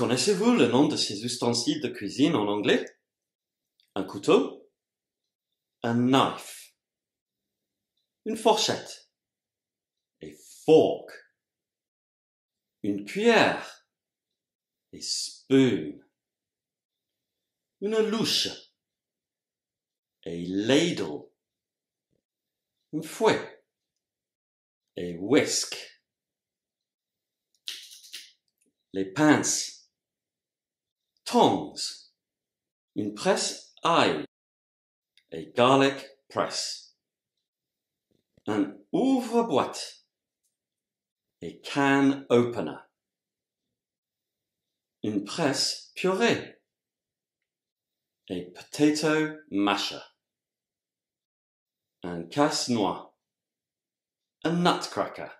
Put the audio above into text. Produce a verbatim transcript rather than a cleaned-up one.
Connaissez-vous le nom de ces ustensiles de cuisine en anglais? Un couteau, un knife, une fourchette, a fork, une cuillère, a spoon, une louche, a ladle, un fouet, a whisk, les pinces, tongs, une presse ail, a garlic press, un ouvre-boîte, a can opener, une presse purée, a potato masher, un casse-noix, a nutcracker.